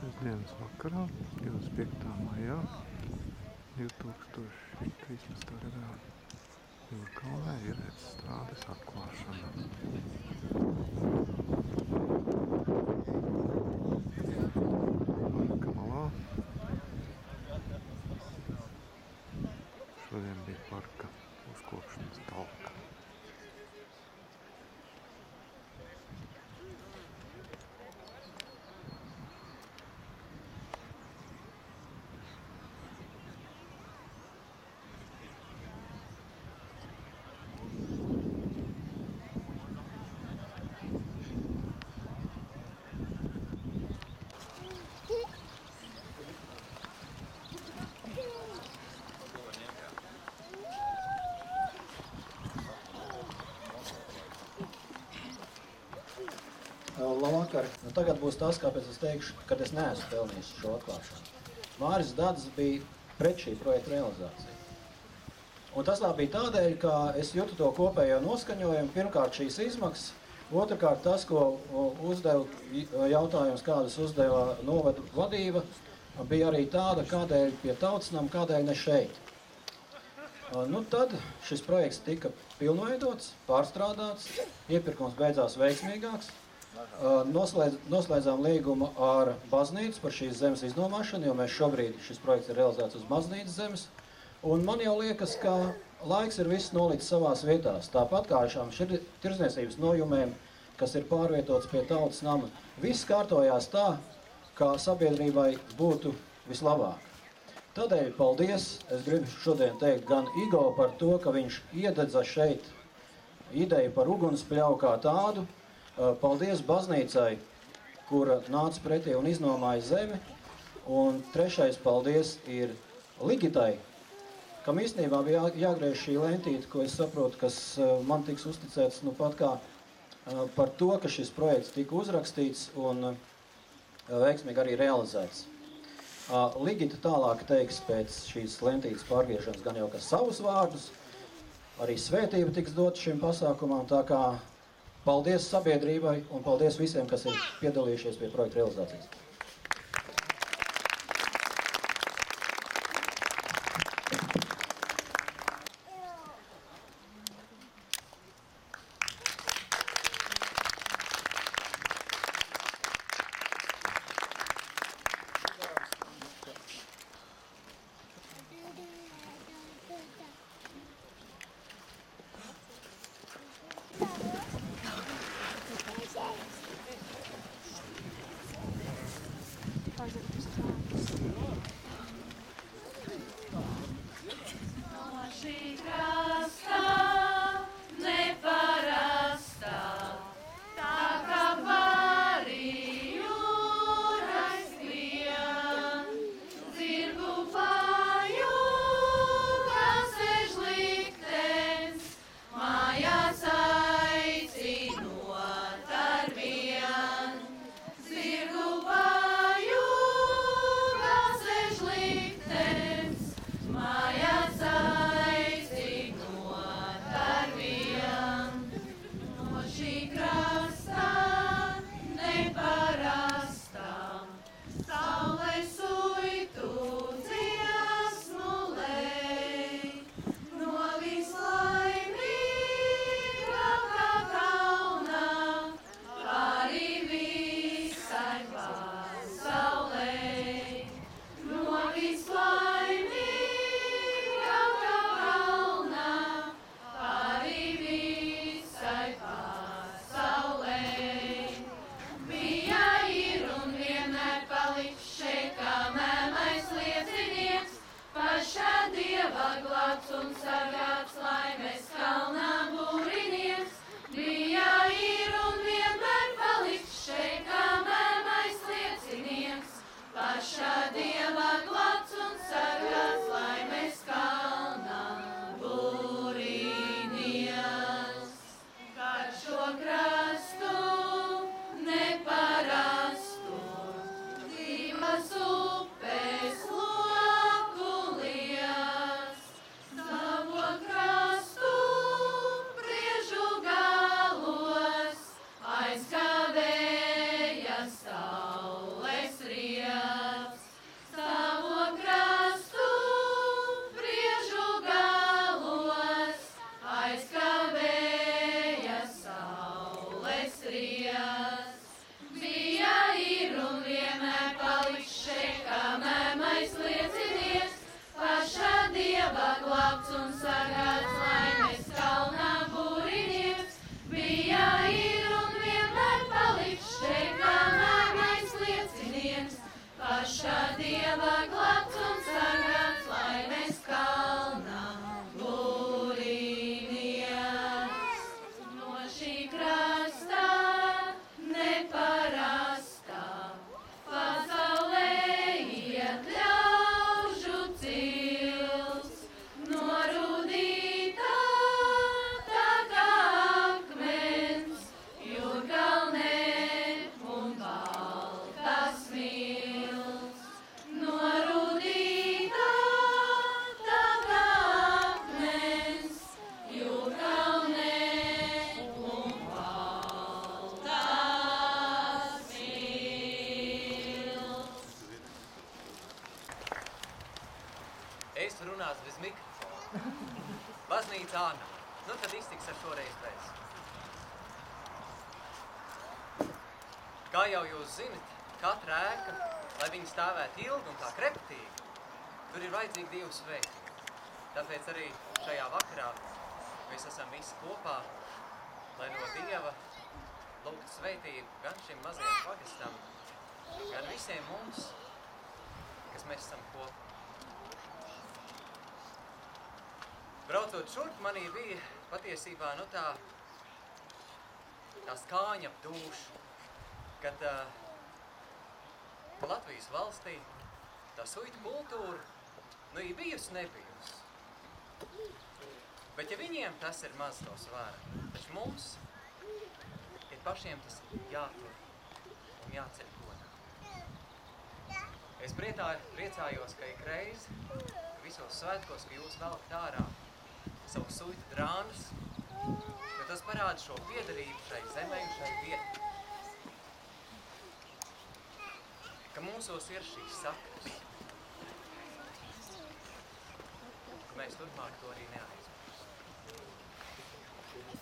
Sestdienas vakarā, 25. maijā, 2013. gadā Jūrkalnē ir strādes atklāšana. Kamalā. Šodien bija parka uzkopšanas talka. Labvakar. Nu, tagad būs tas, kāpēc es teikšu, ka es neesmu pelnījis šo atklāšanu. Māris Dadzis bija pret šī projekta realizāciju. Un tas tā bija tādēļ, ka es jutu to kopējo noskaņojumu. Pirmkārt šīs izmaksas, otrkārt tas, ko uzdeva jautājums, kādas uzdeva novada vadība, bija arī tāda, kādēļ pie Tautsnama, kādēļ ne šeit. Nu, tad šis projekts tika pilnveidots, pārstrādāts, iepirkums beidzās veiksmīgāks. Noslēdzām līgumu ar baznīcu par šīs zemes iznomāšanu, jo mēs šobrīd šis projekts ir realizēts uz baznīcas zemes. Un man jau liekas, ka laiks ir viss nolicis savās vietās. Tāpat kā šām tirdzniecības nojumēm, kas ir pārvietots pie Tautas nama, viss kārtojās tā, kā sabiedrībai būtu vislabāk. Tādēļ paldies, es gribu šodien teikt gan Igo par to, ka viņš iededza šeit ideju par ugunspļauju kā tādu. Paldies baznīcai, kura nāca pretī un iznomāja zemi. Un trešais paldies ir Ligitai, kam īstenībā bija jāgriež šī lentīte, ko es saprotu, kas man tiks uzticēts nu pat kā par to, ka šis projekts tika uzrakstīts un veiksmīgi arī realizēts. Ligita tālāk teiks pēc šīs lentītes pārgriešanas gan jau kas savus vārdus, arī svētība tiks dot šim pasākumam, tā kā paldies sabiedrībai un paldies visiem, kas ir piedalījušies pie projekta realizācijas. Tā nav. Nu, tad iztiks ar šoreiz bez. Kā jau jūs zinat, katra ēka, lai viņa stāvētu ilgi un tā kreptīgi, tur ir vajadzīgi divas veikļi. Tāpēc arī šajā vakarā mēs esam visi kopā, lai no Dieva lūgtu sveitību gan šim mazajam pagastam, gan visiem mums, kas mēs esam kopā. Braucot šurp, manī bija patiesībā nu tā skāņa ap dūšu, kad Latvijas valstī tā suita kultūra nu ir bijusi nebijusi. Bet ja viņiem tas ir maz to svēra, taču mums ir pašiem tas jātur un jāceļ godā. Es priecājos, ka ikreiz visos svētkos, ka jūs velkat ārā savu suitu drānas, jo tas parāda šo piederību šai zemē un šai vietai. Ka mūsos ir šīs saknes. Ka mēs turpmāk to arī neaizmirstam.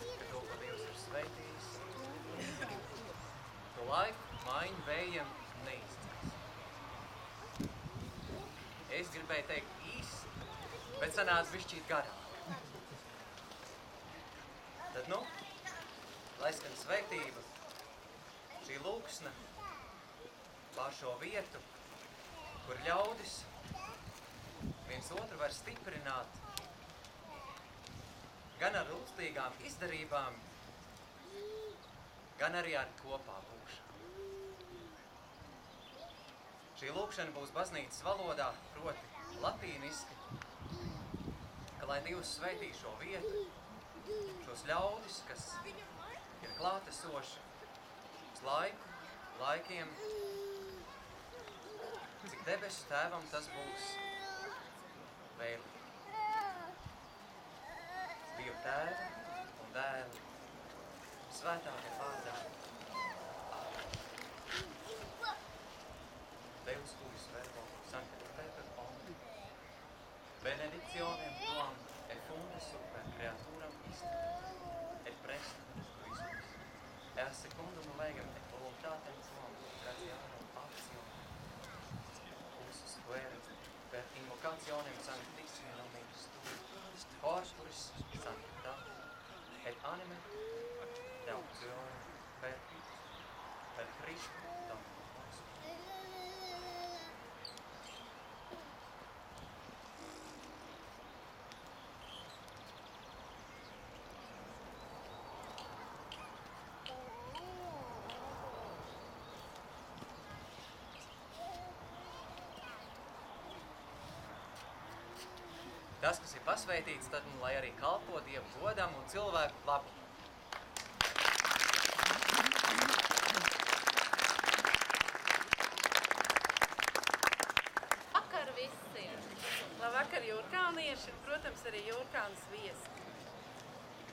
Ka to, ko Dievs ir sveitījis, to laiku maiņu vējiem neizdzīs. Es gribēju teikt īsi, bet sanāca bišķīt garā. Tad nu, lai skan sveitība, šī lūksna pār šo vietu, kur ļaudis viens otru var stiprināt gan ar lūkstīgām izdarībām, gan arī ar kopā lūkšanu. Šī lūkšana būs baznīcas valodā, proti latīniski, ka lai Dievs sveitī šo vietu, šos ļaudis, kas ir klātesoši uz laiku, laikiem, cik debesu tēvam tas būs vēlīgi. Dieva tēva un dēla, svētākajā vārdā. Deus tuis verbo sanctitate omni, benedictionem tuam et funde super creaturam istam, et prestam Christus, et a secundum legem et voluntatem tuam gratiarum actionem, usus querem per invocationem sanctissime nominis tu, corporis sanctitatem, et anime Deum per Christum Dominum. Tas, kas ir pasveitīts, tad, lai arī kalpo Dievu godam un cilvēku labu. Vakar visiem! Labvakar jūrkalnieši un, protams, arī jūrkalnas viesi.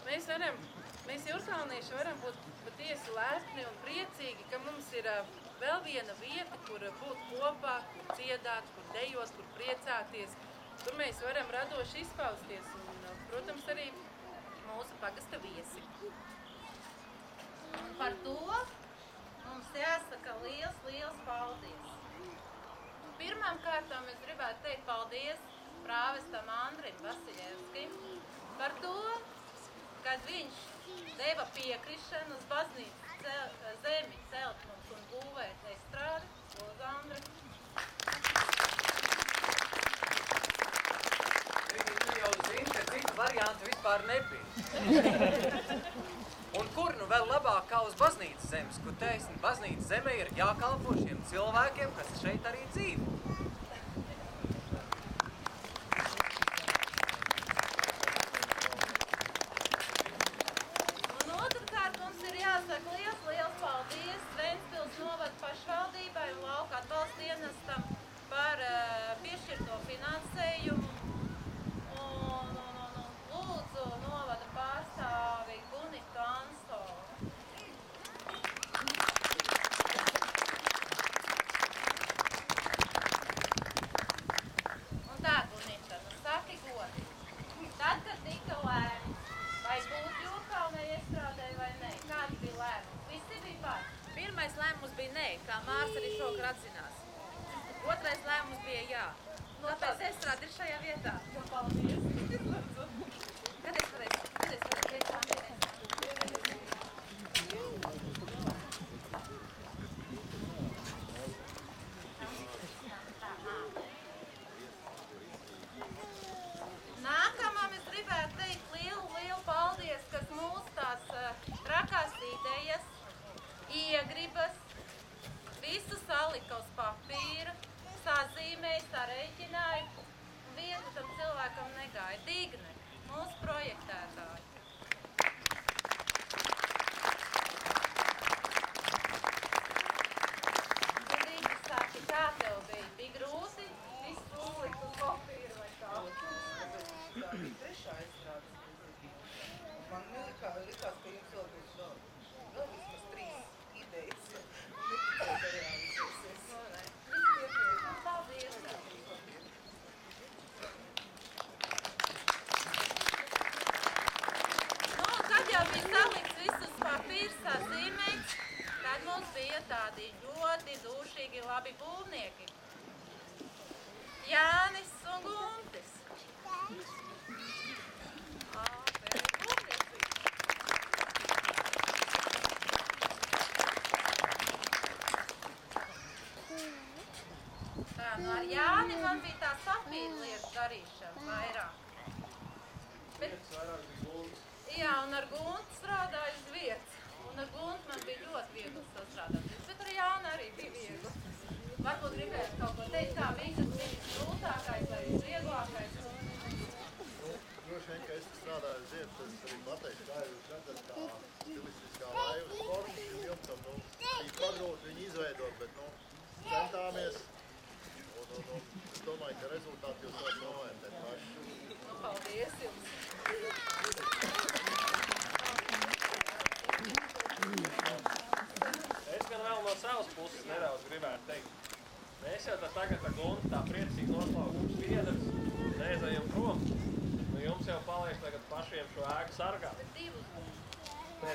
Mēs jūrkalnieši varam būt patiesi lepni un priecīgi, ka mums ir vēl viena vieta, kur būt kopā, kur dziedāt, kur dejot, kur priecāties. Tur mēs varam radoši izpausties un, protams, arī mūsu pagasta viesi. Un par to mums jāsaka liels, liels paldies. Pirmām kārtām es gribētu teikt paldies prāvestam Andrim Vasiļevskim par to, kad viņš deva piekrišanu uz baznīcas zemi celt mums un būvēt estrādi uz Andri. Varianti vispār nebija. Un kur nu vēl labāk kā uz baznīcas zemes, kur taisni baznīcas zemē ir jākalpo šiem cilvēkiem, kas šeit arī dzīvo. Un otrkārt mums ir jāsaka liels, liels paldies Ventspils novada pašvaldībai un lauka atbalsta dienestam par piešķirto finansējumu. Novada pārstāvi Guntis. Un tā, Gunita, nu saki godi. Tad, kad tika lēmts Pirmais lēmums bija nē, kā Māris arī šogad atzinās. Otrais lēmums bija jā. Tāpēc estrāde ir šajā vietā. Paldies! Kad es varēju? Kad es Nākamam es gribētu teikt lielu paldies, kas mūs tās trakās idejas, iegribas, visu salika uz papīra, sazīmēja, sareiķināja, un vienu tam cilvēkam negāja. Digne, mūsu projektētāji. Digne, sāki, kā tev bija? Bija grūti? Viss tūlīt uz papīra vai tā? Tā bija trešā izstrādes. Man likās, ka jums vēl bija vēl. Vēl vismaz 3 idejas. Nekā darījājusies. Paldies! Kad jau bija salikts visus papīrs, sazīmēts, tad mums bija tādi ļoti dušīgi labi būvnieki. Jānis un Guntis. Tā, nu ar Jāni man bija tā sapīta lietas darīšana vairāk. Jā, un ar Guntu strādāju uz vietas. Un ar Guntu man bija ļoti viegli strādāt. Bet ar Jāni arī bija viegli. Varbūt gribētu kaut ko teikt tā, viņas bija grūtākais vai vieglākais. Droši vien, ka es strādāju uz vietas, es arī pateikšu, kā jūs redzat, kā stilistiskā laivas formas ir jumtam. Bija pagrūti viņu izveidot, bet centāmies. Es domāju, ka rezultāti jūs varat novērtēt paši. Paldies jums! Es gan vēl no savas puses nedaudz gribētu teikt. Mēs jau tagad ar Guntu tā priecīgi noslaugums viedars, neizējam prom. Nu jums jau paliek tagad pašiem šo ēku sargāt. Bet divus. Nē,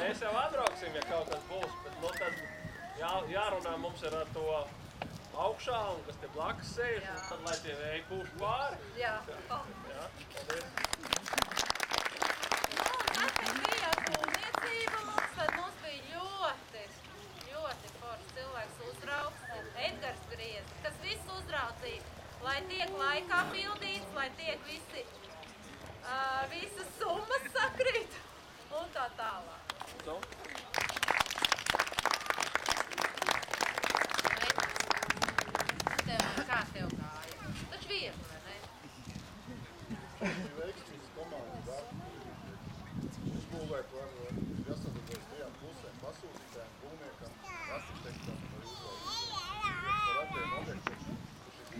mēs jau atbrauksim, ja kaut kas būs, bet nu tad jārunā mums ir ar to augšā un kas te blakas sēž, un tad lai tie vēji pūš pāri. Jā. Jā, paldies. Tad bija būvniecība mums, tad mums bija ļoti forši cilvēks uzrauks, Edgars Griezis, kas viss uzraucīja, lai tiek laikā pildīts, lai tiek visas summas sakrīt un tā tālāk. Kā tev gāja? Taču viegli, vai ne? Šī veiksmīgas komandas darbības. Uzbūvēja plānu, jāsadodies tajām pusēm, pasūtītājiem, būvniekam, arhitektam un uzbūvētājiem. Par atiem objektiem, kurš ir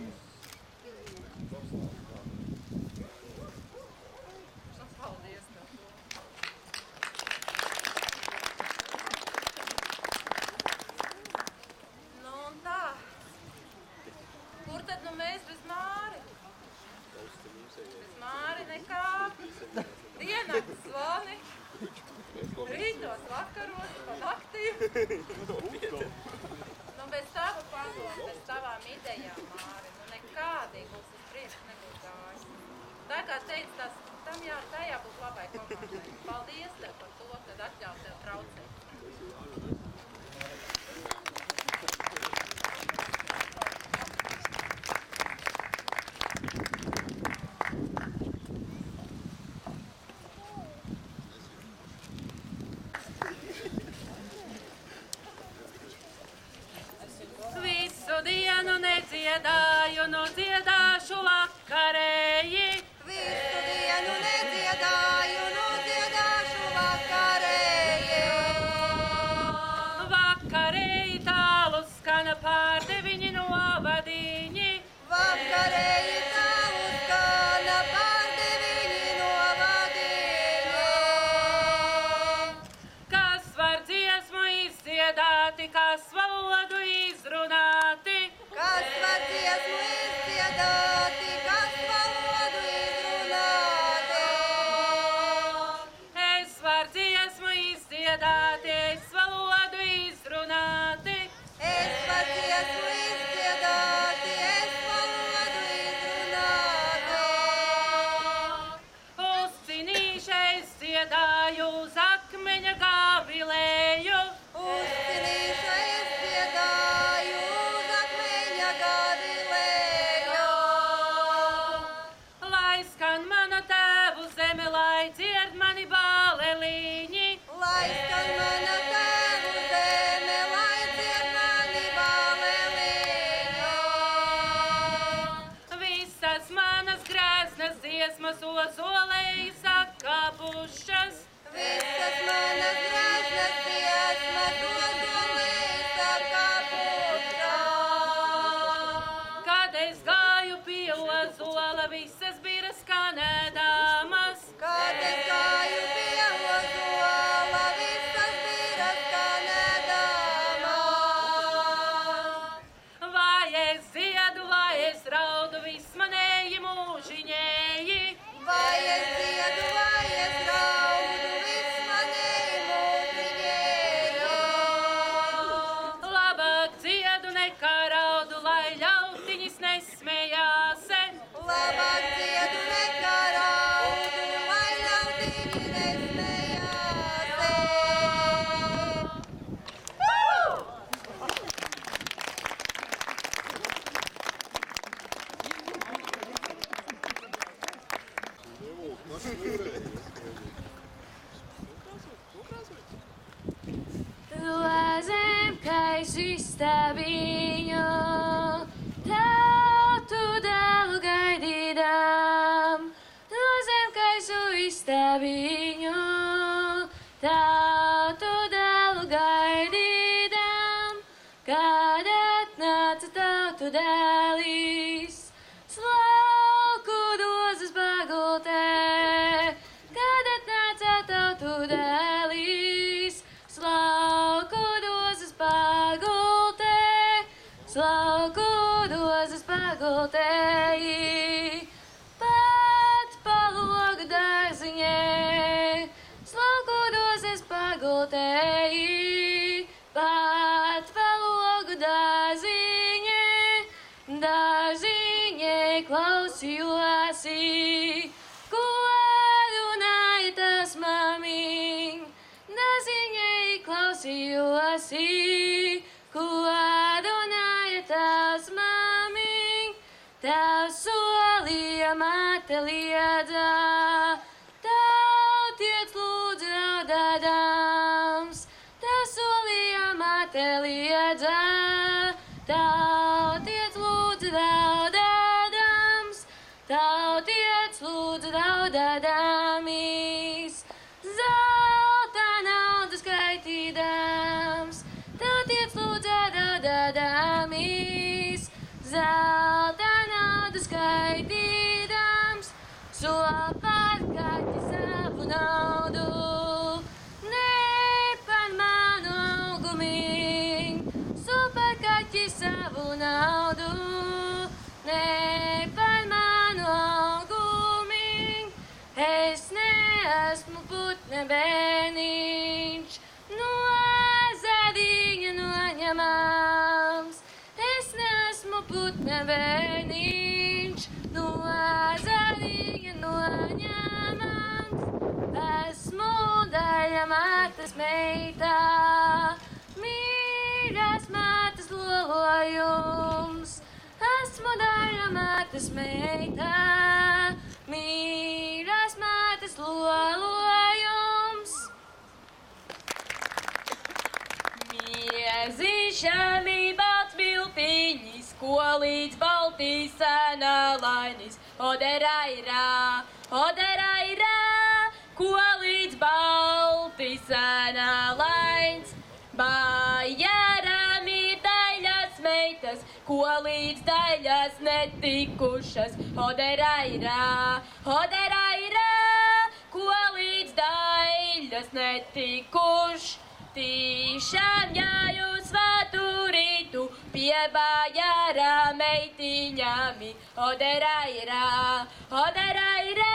mūsu profesionāli darbības. Paldies tev! Nu un tā! Kur tad nu mēs bez Māri? Bez Māri nekā. Dienakts zvani. Rītos, vakaros, pa naktī. Nu bez tava padomu, bez tavām idejām, Māri. Nu nekādīgi būs uz priekšu nebūs gājis. Tagad teicu, tam jābūt labai komandai. Paldies tev par to, kad atļauj tev traucēt. Visu dienu nedziedāju, nu dziedāšu vakarēji. Visu dienu nedziedāju, nu dziedāšu vakarēji. Vakarēji tālu skana pār 9 novadiņi. Vakarēji tālu skana pār 9 novadiņi. Kas var dziesmu izdziedāti, kas valodu izrunāti. Kas var dziesmu izdziedāti, kas valodu izrunāti. Es var dziesmu izdziedāti, es valodu Gulēju uz akmeņa gavilēju, uzpilīša es dziedāju, uz akmeņa gavilēju. Lai skan mana tēvu zeme, lai dzied mani bāleliņi, lai skan mana tēvu zeme, lai dzied mani bāleliņi. Visas manas grēznas dziesmas ozolēji sakabušas, visas manas grēznas dziesmas ozolēji sakabušas. Kad es gāju pie ozola, visas bija skanēdamas, kad es gāju pie ozola, visas bija skanēdamas. Vai es ziedu, vai es raudu, viss manēji mūžiņēji, vai es ziedu, vai es raudu, viss manēji mūžiņēji. Labāk ziedu nekā raudu, lai ļautiņas nesmējāse, labāk ziedu nekā raudu, lai ļautiņas nesmējāse. Lazem, kā es izstāviņu, tautu dēlu gaidīdām. Lazem, kā es izstāviņu, tautu dēlu gaidīdām. Kad atnāca tautu dēlīs, slauku dozas bagultē. Kad atnāca tautu dēlīs, slauku dozes pagultē, slauku dozes pagultēji, pat palogu dārziņē. Slauku dozes pagultēji, pat palogu dārziņē, dārziņē klausījosī, ko runāja tas mamiņ. Dārziņai klausījosī, ko runāja tās mamiņ. Tās solīja māte liedā, tautiet lūdzu raudādams. Tās solīja māte liedā, tautiet lūdzu raudādams. Tautiet lūdzu raudādāmis. Tautiet lūdzu raudādāmis, zelta naudu skaitīdams. Šopar kaķi savu naudu, ne par manu augumiņ. Šopar kaķi savu naudu, ne par manu augumiņ. Es neesmu putne bērniņš, no zādiņa noņemams. Es neesmu putne bērniņš, no zādiņa noņemams. Esmu daļa mātes meitā, mīļās mātes lolojums. Esmu daļa mātes meitā, mīļās mātes lolojums. Iezīšami baltvilpiņi, skolīts baltīs sēnalainis. Oderairā, oderairā, kolīts baltīs sēnalains. Bājārām ir daļās meitas, kolīts daļās netikušas. Oderairā, oderairā, kolīts daļās netikušas. Tišām jāju svātu rītu pie bājāra meitiņami. Oderairā, oderairā,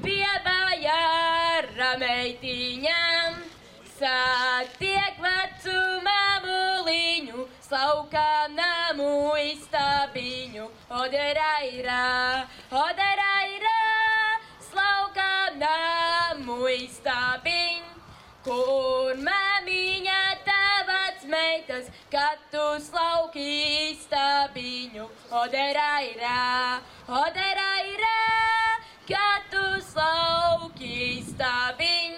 pie bājāra meitiņam. Satiek vecu mamuliņu, slaukām namu istabiņu. Oderairā, oderairā, slaukām namu istabiņ, kur māmiņa tavāc meitas, kad tu slauki istabiņu. Odera irā, kad tu slauki istabiņ,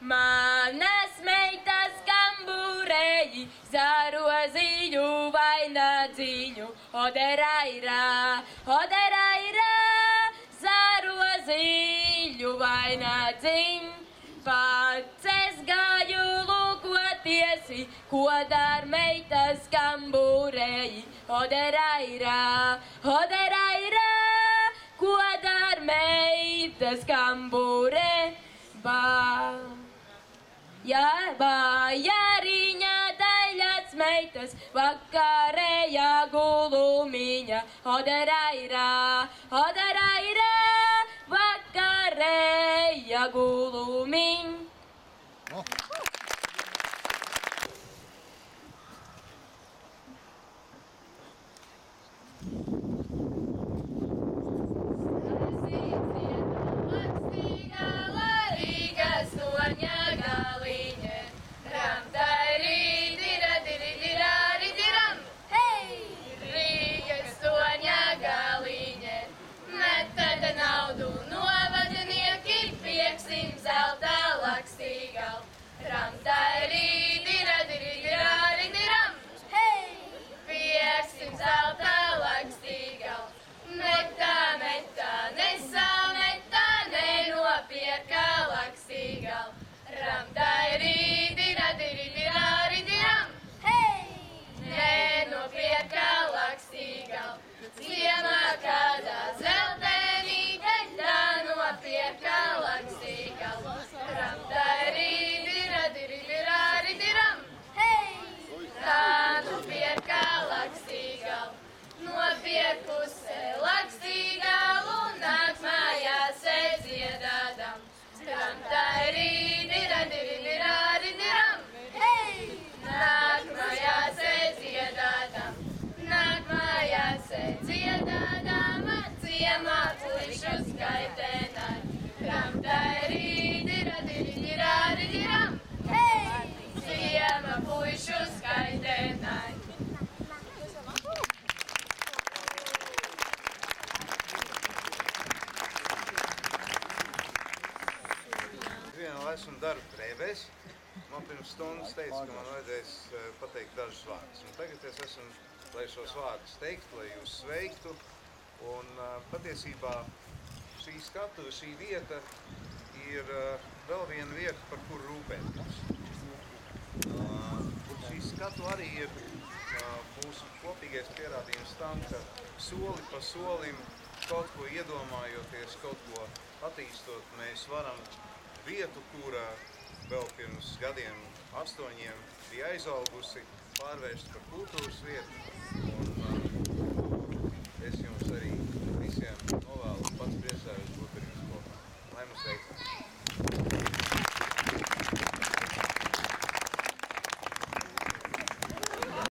manas meitas kamburēji, zaroziņu vai nadziņu. Odera irā, zaroziņu vai nadziņu. Pats es gāju lūkotiesi, ko dar meitas kamburēji. Odera irā, ko dar meitas kamburē. Bājariņa daļāts meitas, vakarējā gulumiņa. Odera irā, vakarējā gulumiņa. Stundas teica, ka man vajadzēs pateikt dažus vārdus. Tagad es esmu, lai šos vārdus teiktu, lai jūs sveiktu. Un patiesībā šī skatuve, šī vieta ir vēl viena vieta, par kuru rūpēties. Šī skatuve arī ir mūsu kopīgais pierādījums tam, ka soli pa solim, kaut ko iedomājoties, kaut ko attīstot, mēs varam vietu, kurā vēl pirms gadiem 8 bija aizaugusi, pārvērst par kultūras vietu. Un es jums arī